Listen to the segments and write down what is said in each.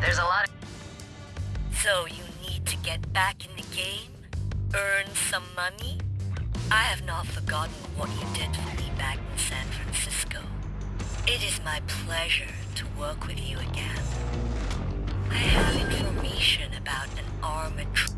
There's a lot of... So you need to get back in the game? Earn some money? I have not forgotten what you did for me back in San Francisco. It is my pleasure to work with you again. I have information about an armored truck.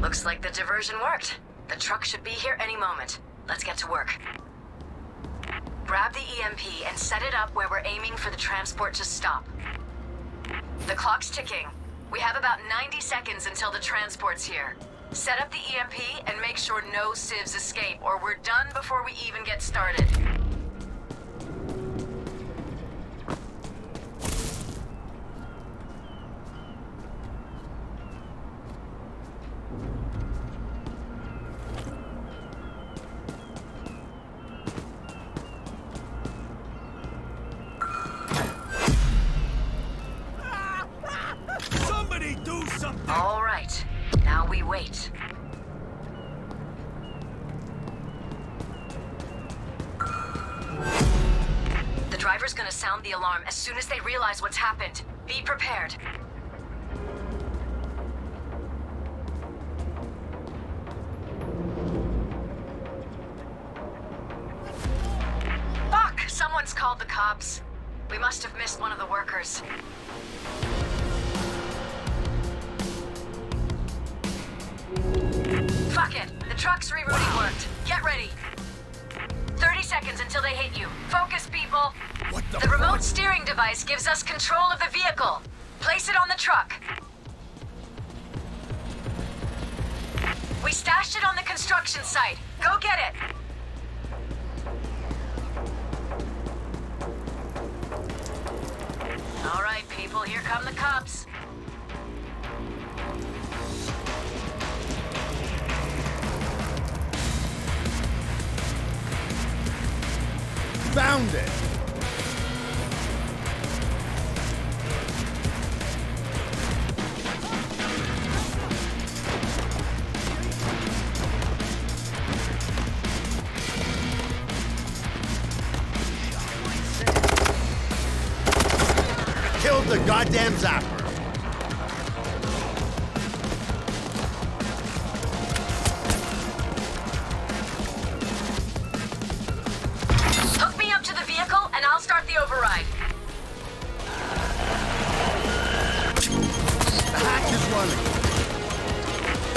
Looks like the diversion worked. The truck should be here any moment. Let's get to work. Grab the EMP and set it up where we're aiming for the transport to stop. The clock's ticking. We have about 90 seconds until the transport's here. Set up the EMP and make sure no civs escape, or we're done before we even get started. Alright, now we wait. The driver's gonna sound the alarm as soon as they realize what's happened. Be prepared. Fuck! Someone's called the cops. We must have missed one of the workers. Fuck it. The truck's rerouting worked. Get ready. 30 seconds until they hit you. Focus, people. What the remote steering device gives us control of the vehicle. Place it on the truck. We stashed it on the construction site. Go get it. All right, people. Here come the cops. Found it! I killed the goddamn Zappa!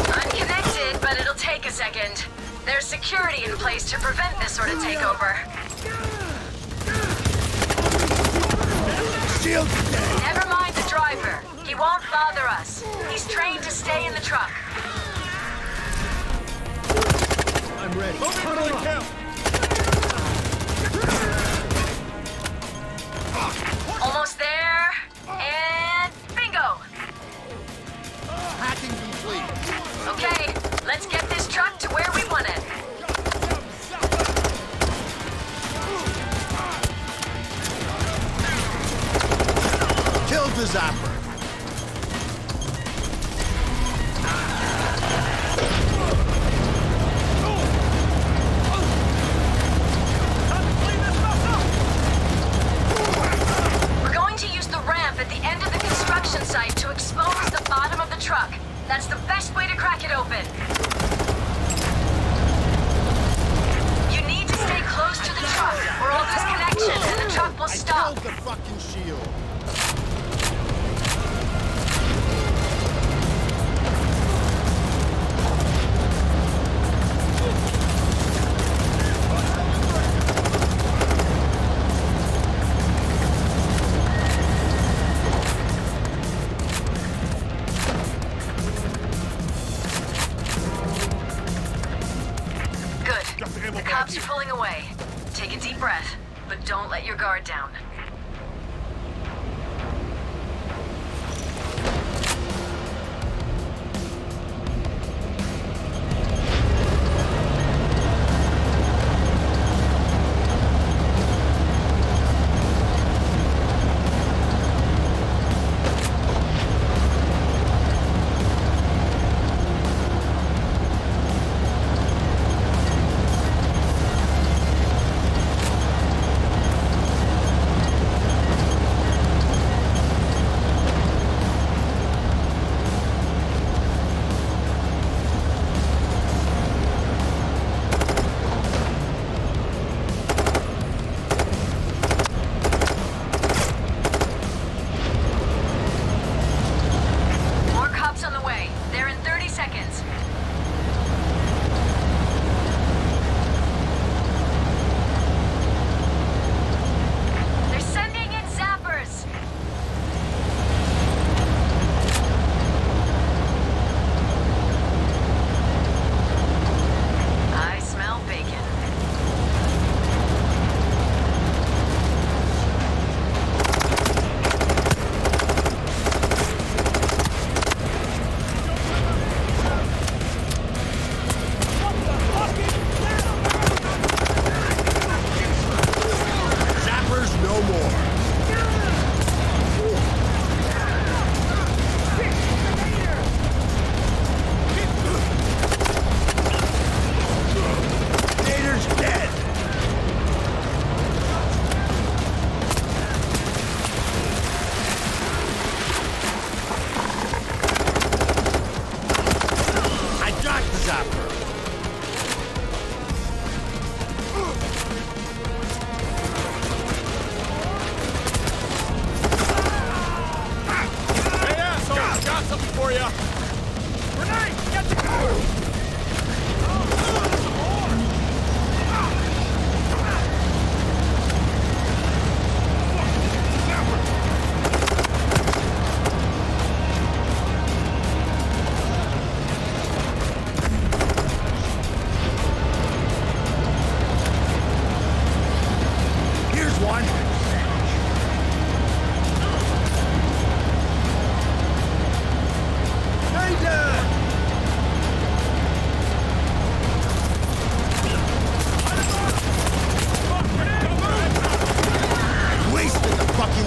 Unconnected, but it'll take a second. There's security in place to prevent this sort of takeover. Never mind the driver. He won't bother us. He's trained to stay in the truck. I'm ready. Turn on the count. Almost there. And bingo. Hacking complete. Okay, let's get this truck to where we want it. Killed the Zappa. That's the best way to crack it open. You need to stay close to the truck, or I'll lose connection and the truck will stop. I killed the fucking shield. The cops are pulling away. Take a deep breath, but don't let your guard down.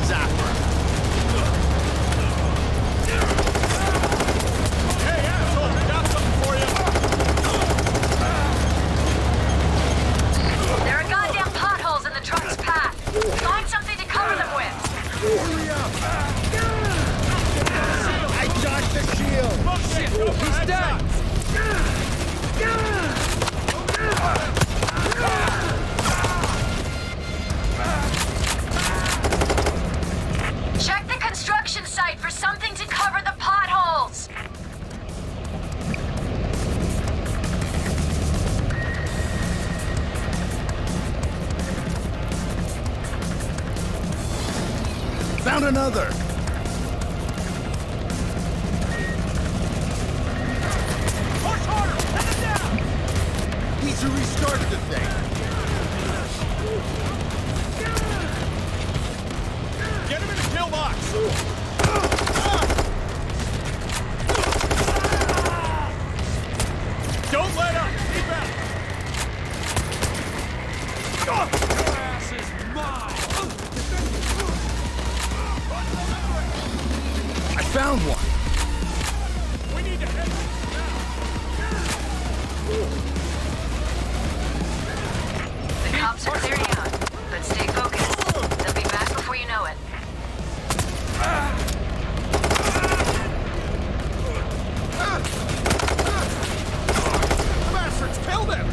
Zappa. Hey, asshole, got something for ya. Grenade, get the car! Found another! Push harder! Let it down! He's restarted the thing! Get him in the pillbox! Don't let up! Keep out! Your ass is mine! I found one! We need to head now! The cops are clearing out, but stay focused. They'll be back before you know it. Bastards, kill them!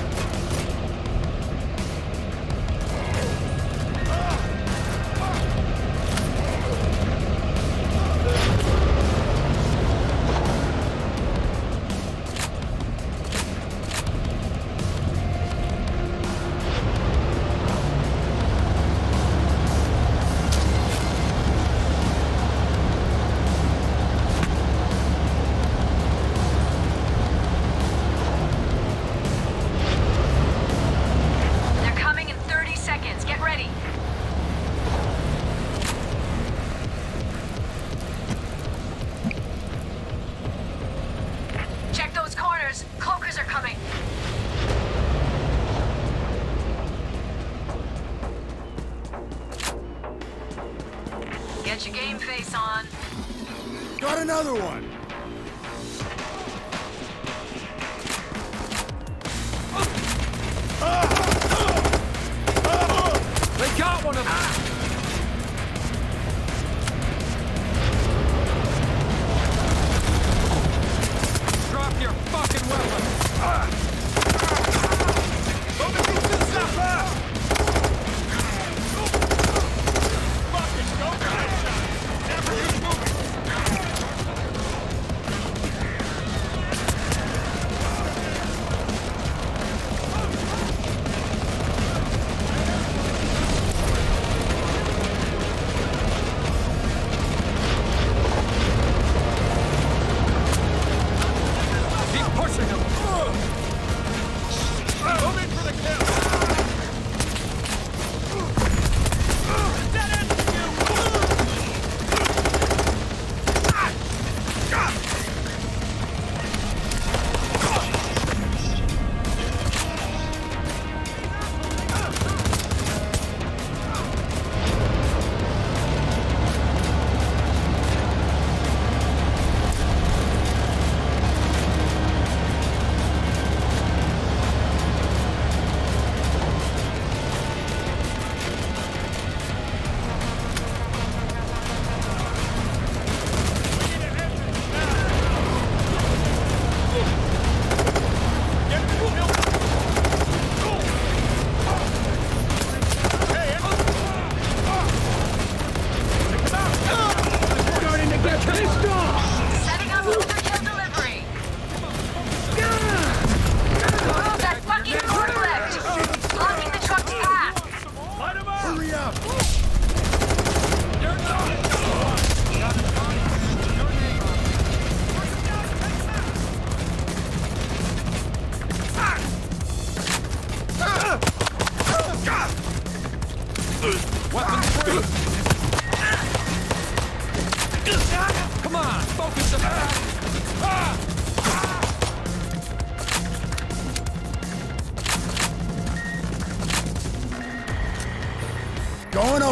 Get your game face on. Got another one! They got one of them!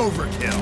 overkill.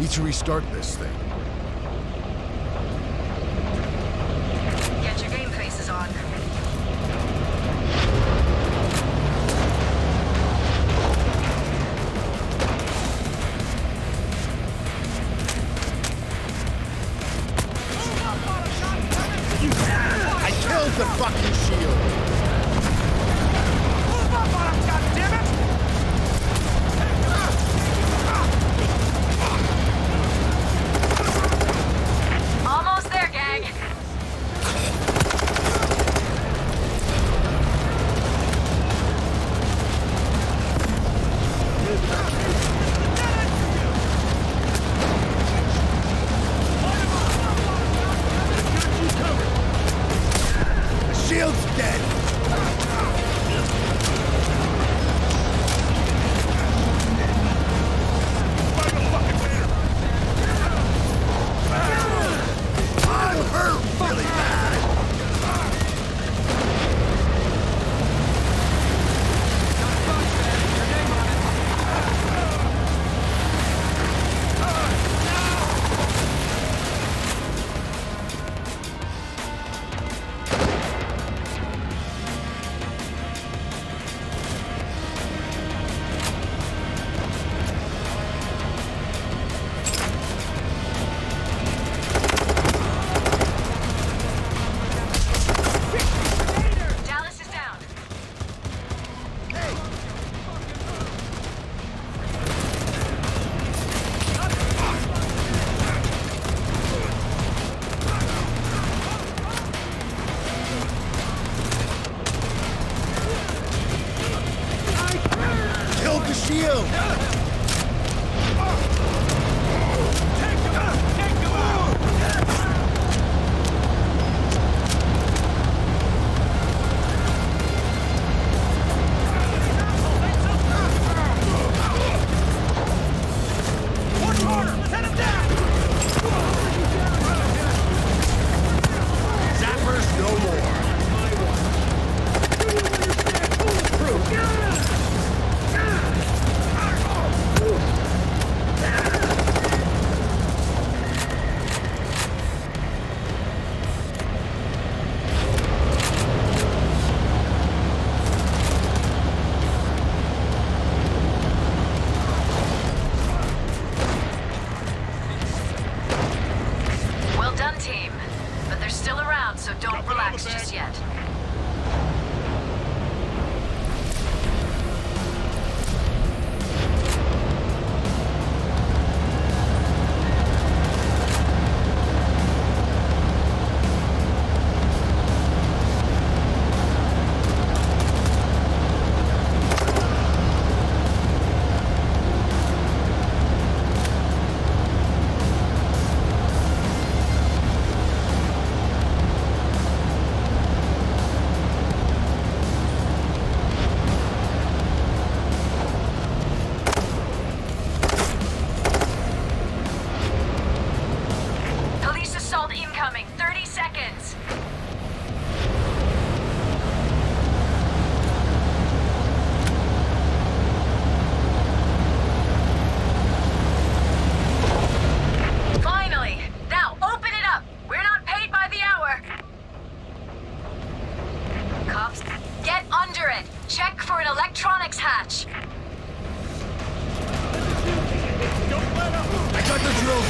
Need to restart this thing. Get your game faces on. I killed the fucking shield. Move up on him, goddammit!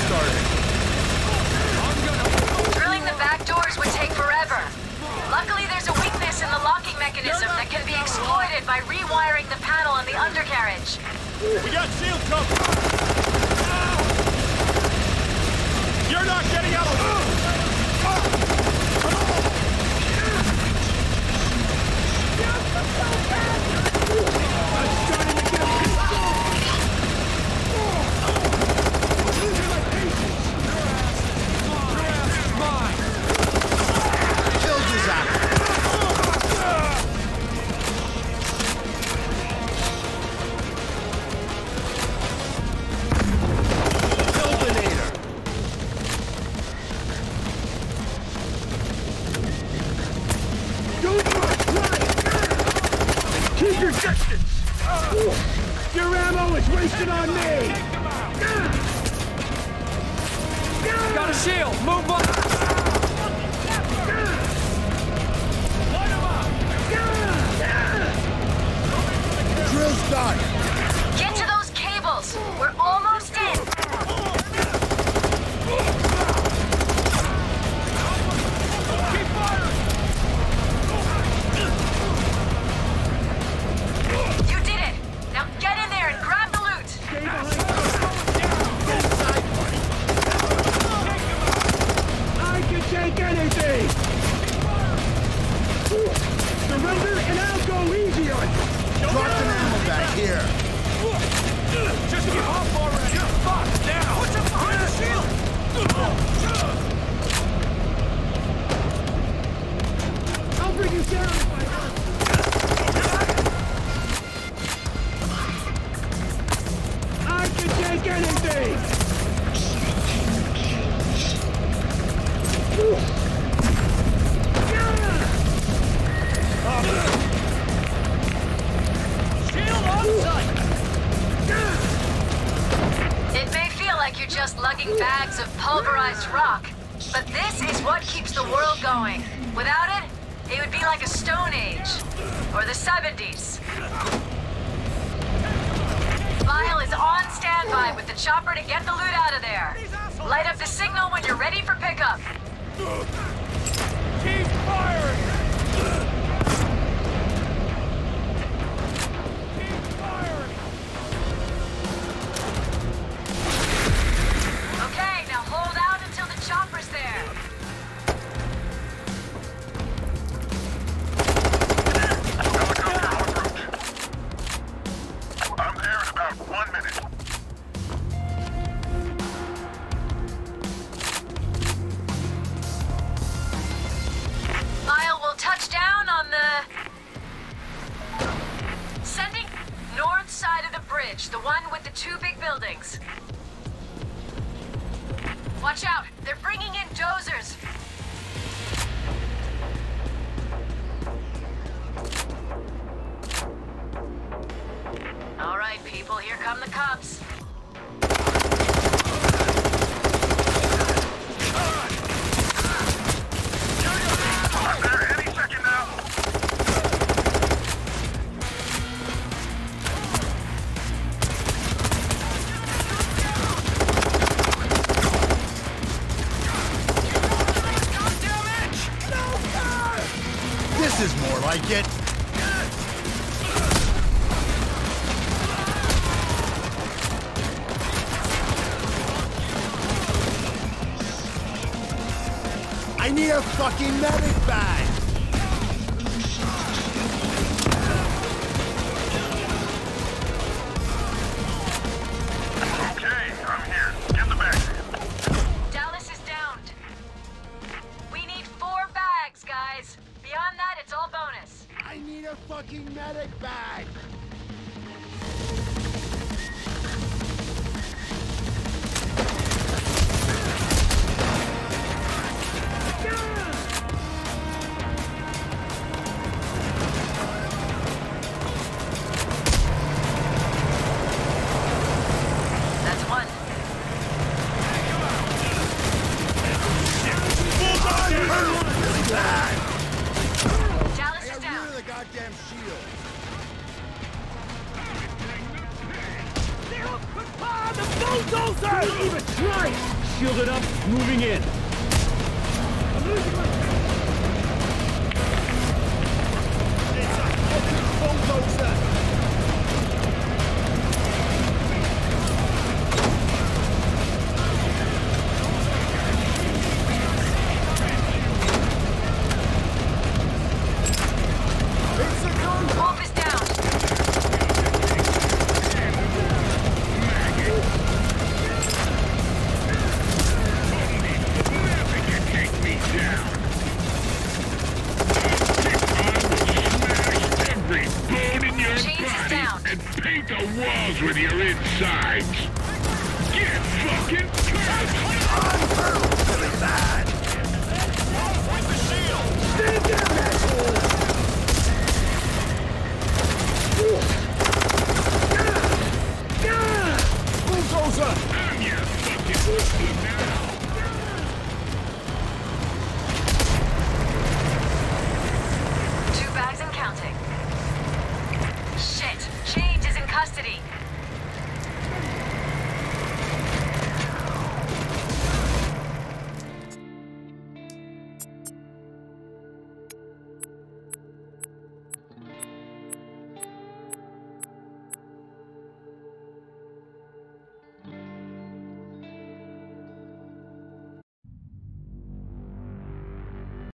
started. Drilling the back doors would take forever. Luckily, there's a weakness in the locking mechanism that can be exploited by rewiring the panel on the undercarriage. We got shield cover! You're not getting out of here! Fucking medic bag! Okay, I'm here. Get the bag. Dallas is downed. We need 4 bags, guys. Beyond that, it's all bonus. I need a fucking medic bag! Even try it! shielded up, moving in. I'm losing my bulldozer. Shit! Change is in custody!